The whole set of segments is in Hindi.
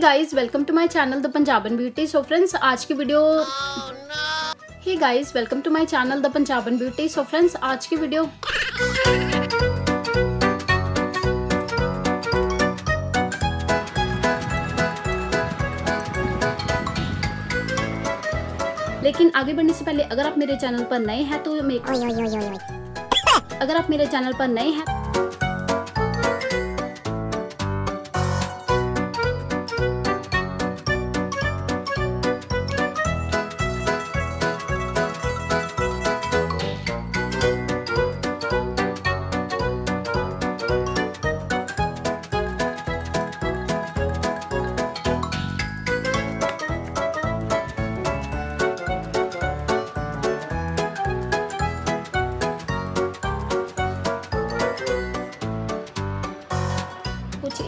Guys welcome to my channel the Punjaban beauty. So friends आज की वीडियो लेकिन आगे बढ़ने से पहले अगर आप मेरे चैनल पर नए हैं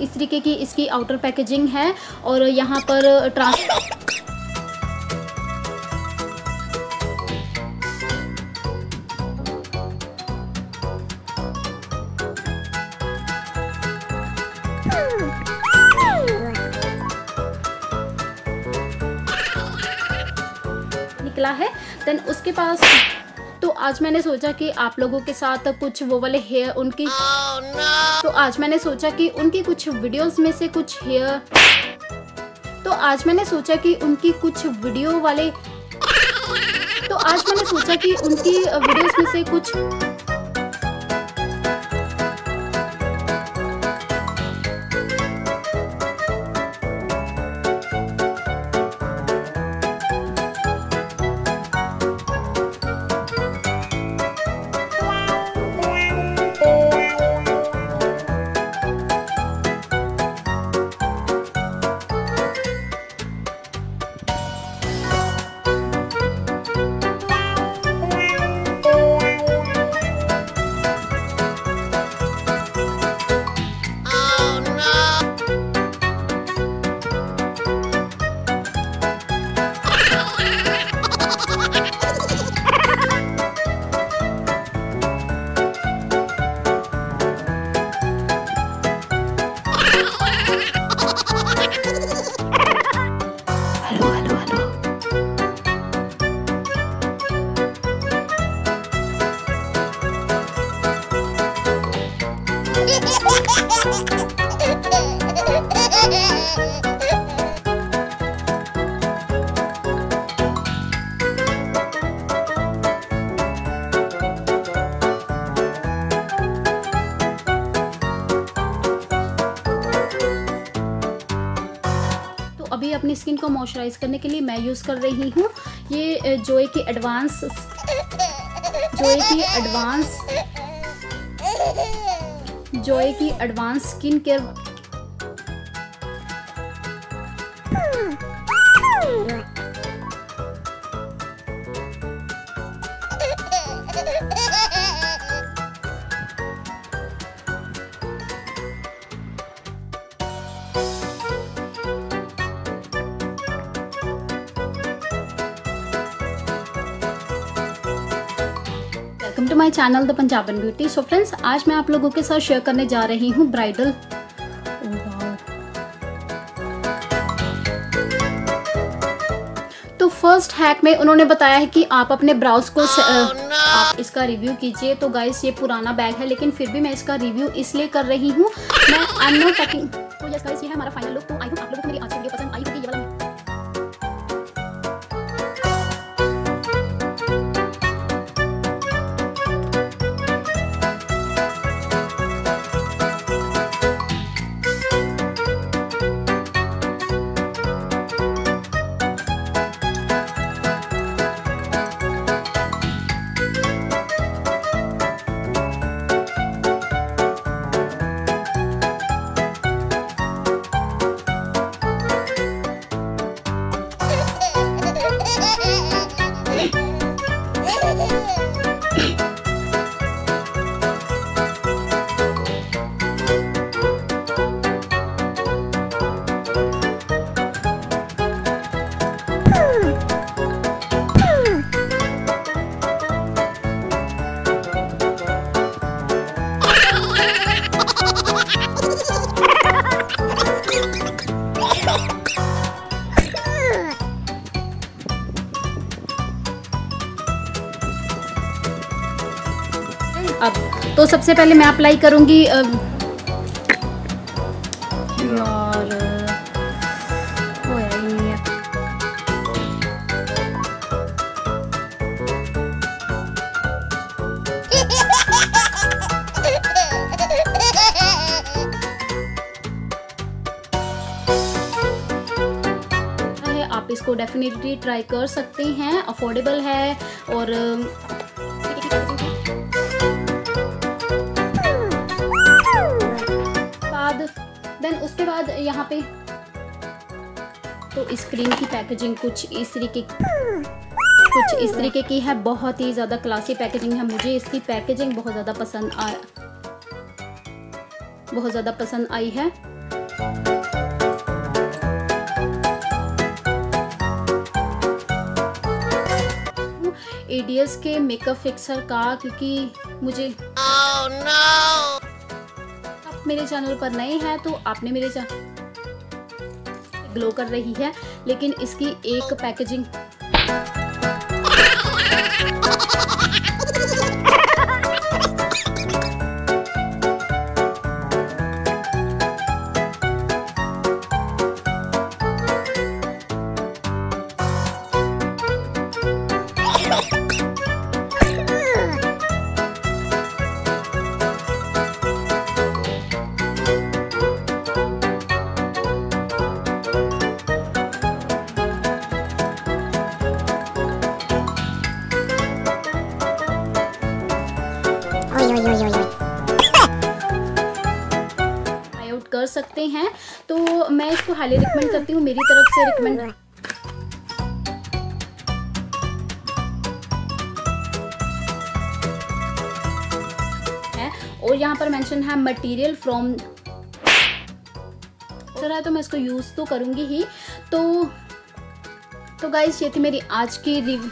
इस तरीके की इसकी आउटर पैकेजिंग है और यहाँ पर निकला है। देन उसके पास तो आज मैंने सोचा कि आप लोगों के साथ कुछ वो वाले हेयर उनकी तो आज मैंने सोचा कि उनकी वीडियोस में से कुछ अभी अपनी स्किन को मॉइस्चराइज करने के लिए मैं यूज़ कर रही हूँ ये जोए की advance skin care to my channel the Punjaban beauty. So friends आज मैं आप लोगों के साथ शेयर करने जा रही हूँ ब्राइडल तो फर्स्ट हैक में उन्होंने बताया है कि आप अपने ब्राउज को आप इसका रिव्यू कीजिए। तो गाइस ये पुराना बैग है लेकिन फिर भी मैं इसका रिव्यू इसलिए कर रही हूँ मैं आई एम नॉट टकिंग। तो यस गाइस ये है हमारा फाइनल लुक। तो आई होप आप लोगों को मेरी आज की वीडियो पसंद आई होगी। ये वाला अब तो सबसे पहले मैं अप्लाई करूँगी इसको डेफिनेटली ट्राई कर सकते हैं, अफोर्डेबल है और बाद देन उसके बाद यहाँ पे तो इस क्रीम की पैकेजिंग कुछ इस तरीके की है, बहुत ही ज़्यादा क्लासी पैकेजिंग है। मुझे इसकी पैकेजिंग बहुत ज़्यादा पसंद आई है। एडीएस के मेकअप फिक्सर का, क्योंकि मुझे आप मेरे चैनल पर नए हैं तो आपने मेरे चैनल ग्लो कर रही है, लेकिन इसकी एक पैकेजिंग कर सकते हैं। तो मैं इसको हाईली रिकमेंड करती हूँ, मेरी तरफ से रिकमेंड। और यहाँ पर मेंशन है मटेरियल फ्रॉम सर है, तो मैं इसको यूज तो करूँगी ही। तो गाइस ये थी मेरी आज की review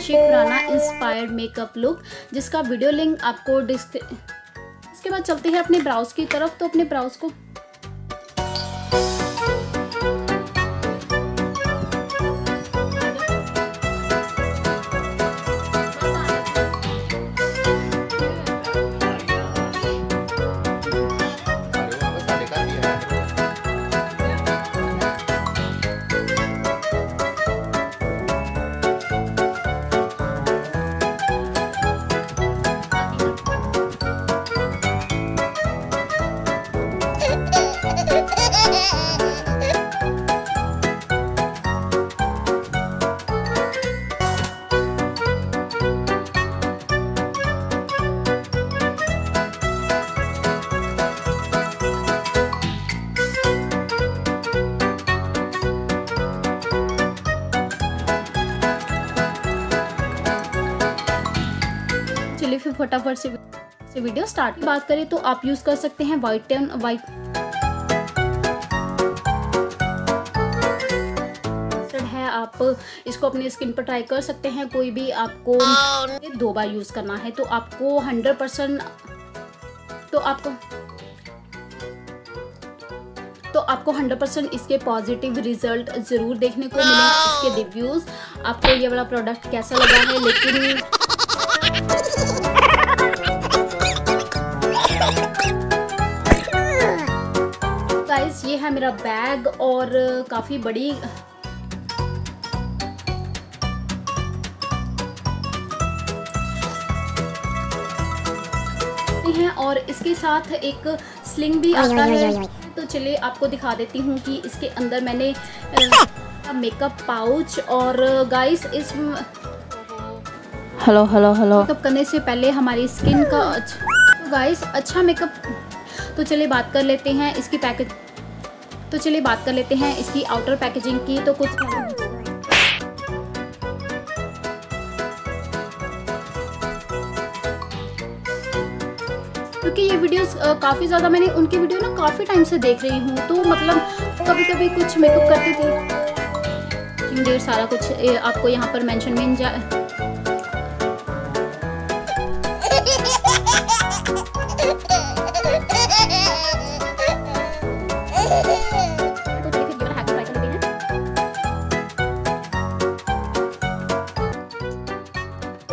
Khurana inspired makeup look, जिसका वीडियो लिंक आपको इसके बाद चलते हैं अपने ब्राउज की तरफ। तो अपने ब्राउज को फिर फटाफट से वीडियो स्टार्ट। बात करें तो आप यूज कर सकते हैं व्हाइट है, आप इसको अपने स्किन पर ट्राई कर सकते हैं। कोई भी आपको दो बार यूज करना है तो आपको 100% तो आपको 100% इसके पॉजिटिव रिजल्ट जरूर देखने को मिले। इसके रिव्यूज आपको ये वाला प्रोडक्ट कैसा लगा है, लेकिन गाइस ये है मेरा बैग और काफी बड़ी है और इसके साथ एक स्लिंग भी आता है। तो चलिए आपको दिखा देती हूँ कि इसके अंदर मैंने मेकअप पाउच। और गाइस इस हेलो मेकअप करने से पहले हमारी स्किन का अच्छा मेकअप। तो चलिए बात कर लेते हैं इसकी पैकेज। तो चलिए बात कर लेते हैं इसकी आउटर पैकेजिंग की। तो कुछ क्योंकि ये वीडियोस काफ़ी ज़्यादा मैंने उनकी वीडियो ना काफ़ी टाइम से देख रही हूँ, तो मतलब कभी कभी कुछ मेकअप करती थी। ढेर सारा कुछ आपको यहाँ पर मेंशन मिल जाए।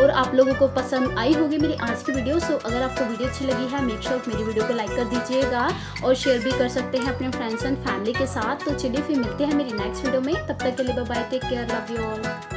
और आप लोगों को पसंद आई होगी मेरी आज की वीडियो। सो अगर आपको वीडियो अच्छी लगी है मेक श्योर मेरी वीडियो को लाइक कर दीजिएगा और शेयर भी कर सकते हैं अपने फ्रेंड्स एंड फैमिली के साथ। तो चलिए फिर मिलते हैं मेरी नेक्स्ट वीडियो में, तब तक के लिए bye bye, take care, love you all.